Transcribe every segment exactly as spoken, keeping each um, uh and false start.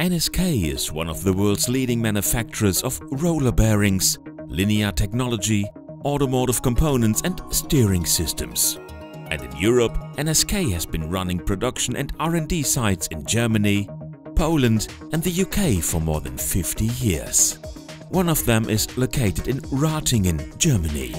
N S K is one of the world's leading manufacturers of roller bearings, linear technology, automotive components and steering systems. And in Europe, N S K has been running production and R and D sites in Germany, Poland and the U K for more than fifty years. One of them is located in Ratingen, Germany.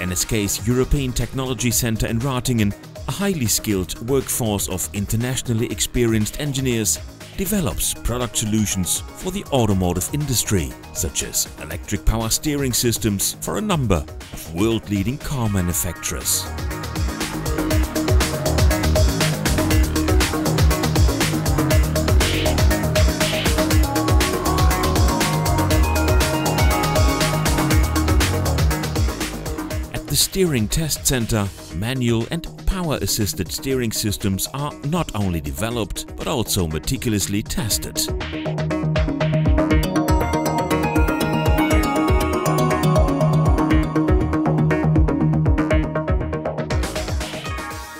N S K's European Technology Center in Ratingen, a highly skilled workforce of internationally experienced engineers develops product solutions for the automotive industry, such as electric power steering systems for a number of world-leading car manufacturers. The steering test center, manual and power-assisted steering systems are not only developed but also meticulously tested.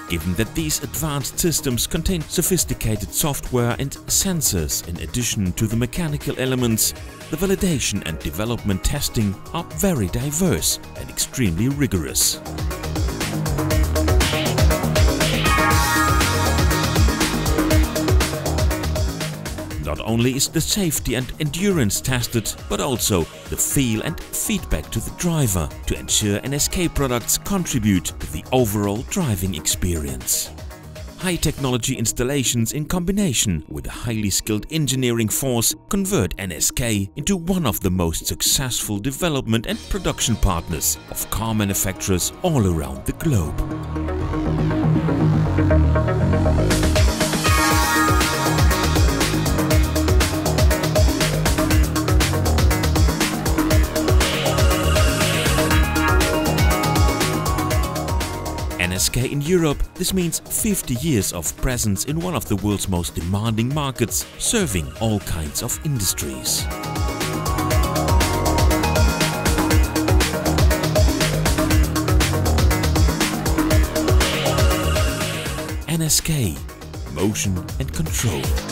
Given that these advanced systems contain sophisticated software and sensors in addition to the mechanical elements, the validation and development testing are very diverse and extremely rigorous. Not only is the safety and endurance tested, but also the feel and feedback to the driver to ensure N S K products contribute to the overall driving experience. High technology installations in combination with a highly skilled engineering force convert N S K into one of the most successful development and production partners of car manufacturers all around the globe. N S K in Europe, this means fifty years of presence in one of the world's most demanding markets, serving all kinds of industries. N S K, motion and control.